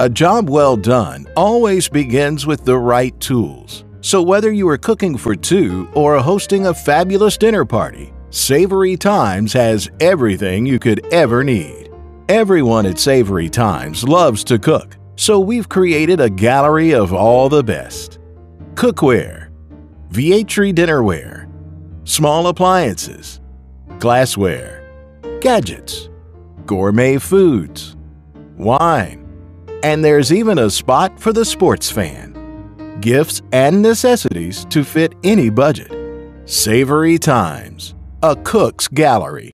A job well done always begins with the right tools. So whether you are cooking for two or hosting a fabulous dinner party, Savory Thymes has everything you could ever need. Everyone at Savory Thymes loves to cook, so we've created a gallery of all the best. Cookware, Vietri dinnerware, small appliances, glassware, gadgets, gourmet foods, wine, and there's even a spot for the sports fan. Gifts and necessities to fit any budget. Savory Thymes, a cook's gallery.